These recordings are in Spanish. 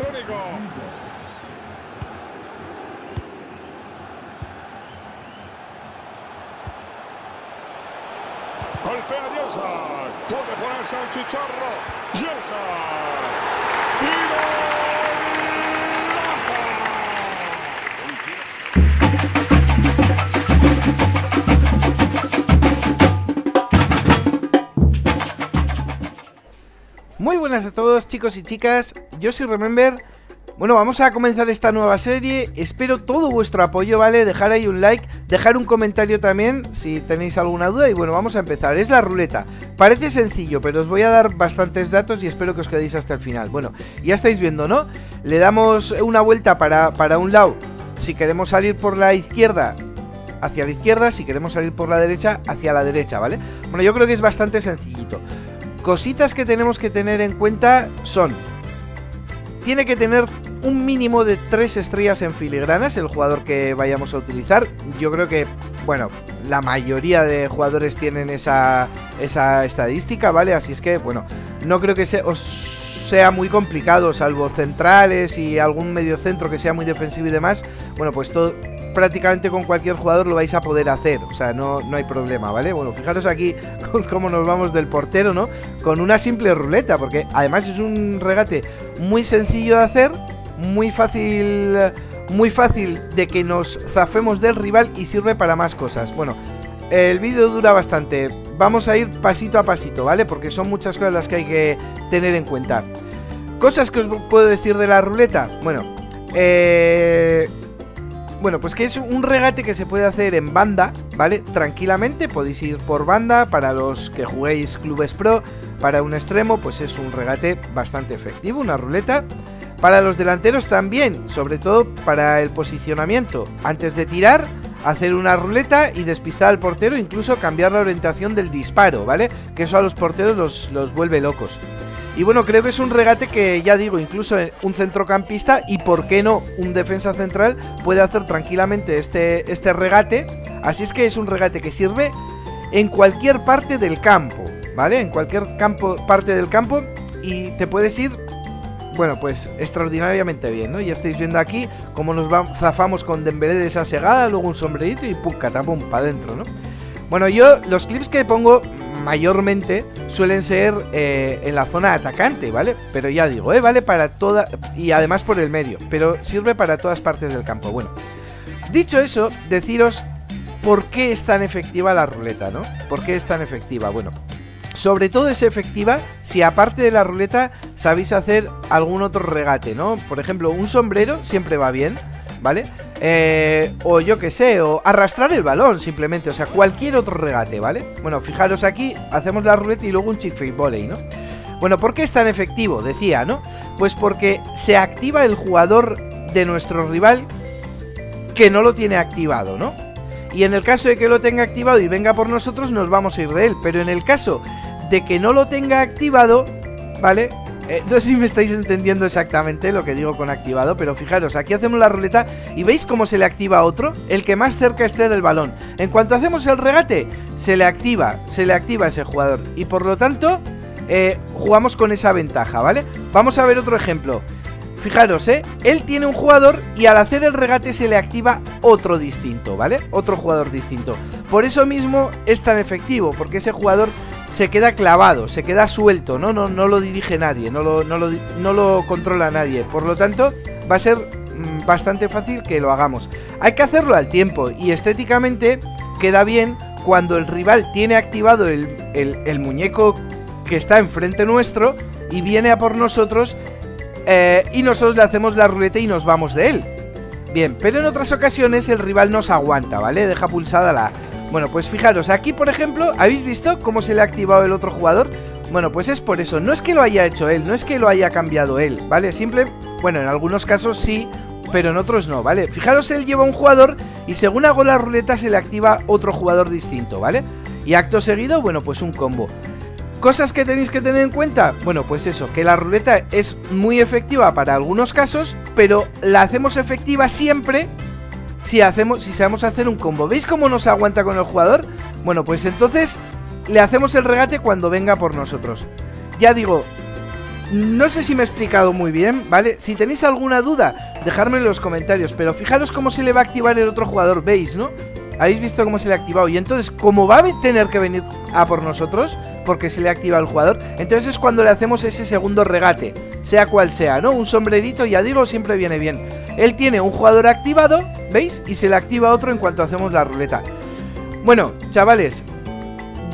electrónico. Golpea Dielsa. Puede ponerse al chicharro. Dielsa. Muy buenas a todos, chicos y chicas, yo soy Remember. Bueno, vamos a comenzar esta nueva serie, espero todo vuestro apoyo, ¿vale? Dejar ahí un like, dejar un comentario también si tenéis alguna duda y bueno, vamos a empezar. Es la ruleta, parece sencillo, pero os voy a dar bastantes datos y espero que os quedéis hasta el final. Bueno, ya estáis viendo, ¿no? Le damos una vuelta para un lado, si queremos salir por la izquierda, hacia la izquierda, si queremos salir por la derecha, hacia la derecha, ¿vale? Bueno, yo creo que es bastante sencillito. Cositas que tenemos que tener en cuenta son: tiene que tener un mínimo de 3 estrellas en filigranas el jugador que vayamos a utilizar. Yo creo que, bueno, la mayoría de jugadores tienen esa estadística, ¿vale? Así es que, bueno, no creo que sea muy complicado, salvo centrales y algún mediocentro que sea muy defensivo y demás. Bueno, pues todo, prácticamente con cualquier jugador lo vais a poder hacer, o sea, no hay problema, ¿vale? Bueno, fijaros aquí con cómo nos vamos del portero, ¿no? Con una simple ruleta, porque además es un regate muy sencillo de hacer, muy fácil de que nos zafemos del rival y sirve para más cosas. Bueno, el vídeo dura bastante, vamos a ir pasito a pasito, ¿vale? Porque son muchas cosas las que hay que tener en cuenta. Cosas que os puedo decir de la ruleta, bueno, bueno, pues que es un regate que se puede hacer en banda, ¿vale? Tranquilamente, podéis ir por banda, para los que juguéis clubes pro, para un extremo, pues es un regate bastante efectivo, una ruleta. Para los delanteros también, sobre todo para el posicionamiento. Antes de tirar, hacer una ruleta y despistar al portero, incluso cambiar la orientación del disparo, ¿vale? Que eso a los porteros los vuelve locos. Y bueno, creo que es un regate que, ya digo, incluso un centrocampista y, ¿por qué no?, un defensa central puede hacer tranquilamente este regate. Así es que es un regate que sirve en cualquier parte del campo, ¿vale? En cualquier parte del campo y te puedes ir, bueno, pues extraordinariamente bien, ¿no? Ya estáis viendo aquí cómo nos zafamos con Dembélé de esa segada, luego un sombrerito y pum, catapum, para adentro, ¿no? Bueno, yo los clips que pongo mayormente suelen ser en la zona atacante, ¿vale? Pero ya digo, vale para toda, y además por el medio, pero sirve para todas partes del campo. Bueno, dicho eso, deciros por qué es tan efectiva la ruleta, ¿no? ¿Por qué es tan efectiva? Bueno, sobre todo es efectiva si aparte de la ruleta sabéis hacer algún otro regate, ¿no? Por ejemplo, un sombrero siempre va bien, ¿vale? O yo que sé, o arrastrar el balón simplemente, o sea, cualquier otro regate, ¿vale? Bueno, fijaros aquí, hacemos la ruleta y luego un chip volley, ¿no? Bueno, ¿por qué es tan efectivo? Decía, ¿no? Pues porque se activa el jugador de nuestro rival que no lo tiene activado, ¿no? Y en el caso de que lo tenga activado y venga por nosotros, nos vamos a ir de él. Pero en el caso de que no lo tenga activado, ¿vale? No sé si me estáis entendiendo exactamente lo que digo con activado, pero fijaros, aquí hacemos la ruleta y veis cómo se le activa a otro, el que más cerca esté del balón. En cuanto hacemos el regate, se le activa a ese jugador y por lo tanto jugamos con esa ventaja, ¿vale? Vamos a ver otro ejemplo. Fijaros, él tiene un jugador y al hacer el regate se le activa otro distinto, ¿vale? Otro jugador distinto. Por eso mismo es tan efectivo, porque ese jugador se queda clavado, se queda suelto, no lo dirige nadie, no lo controla nadie. Por lo tanto, va a ser bastante fácil que lo hagamos. Hay que hacerlo al tiempo y estéticamente queda bien cuando el rival tiene activado el muñeco que está enfrente nuestro y viene a por nosotros y nosotros le hacemos la ruleta y nos vamos de él. Bien, pero en otras ocasiones el rival nos aguanta, ¿vale? Deja pulsada la... Bueno, pues fijaros, aquí por ejemplo, ¿habéis visto cómo se le ha activado el otro jugador? Bueno, pues es por eso, no es que lo haya hecho él, no es que lo haya cambiado él, ¿vale? Simple, bueno, en algunos casos sí, pero en otros no, ¿vale? Fijaros, él lleva un jugador y según hago la ruleta se le activa otro jugador distinto, ¿vale? Y acto seguido, bueno, pues un combo. ¿Cosas que tenéis que tener en cuenta? Bueno, pues eso, que la ruleta es muy efectiva para algunos casos, pero la hacemos efectiva siempre... Si sabemos hacer un combo. ¿Veis cómo nos aguanta con el jugador? Bueno, pues entonces le hacemos el regate cuando venga por nosotros. Ya digo, No sé si me he explicado muy bien, ¿vale? Si tenéis alguna duda, dejadme en los comentarios. Pero fijaros cómo se le va a activar el otro jugador, ¿veis, no? Habéis visto cómo se le ha activado. Y entonces, como va a tener que venir a por nosotros, porque se le ha activado el jugador, entonces es cuando le hacemos ese segundo regate, sea cual sea, ¿no? Un sombrerito, ya digo, siempre viene bien. Él tiene un jugador activado, ¿veis? Y se le activa otro en cuanto hacemos la ruleta. Bueno, chavales,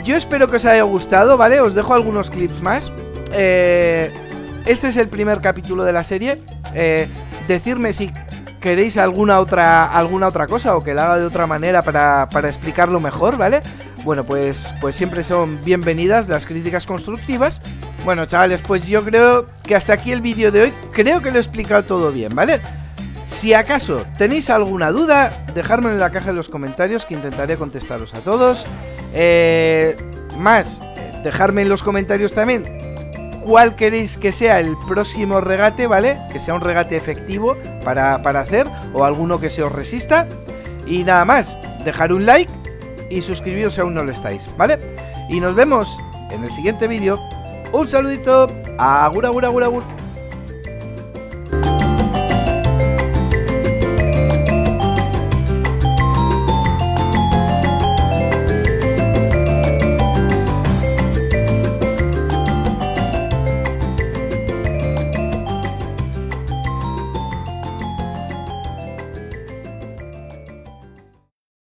yo espero que os haya gustado, ¿vale? Os dejo algunos clips más. Este es el primer capítulo de la serie. Decidme si queréis alguna otra cosa o que la haga de otra manera para explicarlo mejor, ¿vale? Bueno, pues siempre son bienvenidas las críticas constructivas. Bueno, chavales, pues yo creo que hasta aquí el vídeo de hoy. Creo que lo he explicado todo bien, ¿vale? Si acaso tenéis alguna duda, dejadme en la caja de los comentarios, que intentaré contestaros a todos. Dejadme en los comentarios también cuál queréis que sea el próximo regate, ¿vale? Que sea un regate efectivo para hacer, o alguno que se os resista. Y nada más, dejar un like y suscribiros si aún no lo estáis, ¿vale? Y nos vemos en el siguiente vídeo. Un saludito. Agur, agur, agur, agur.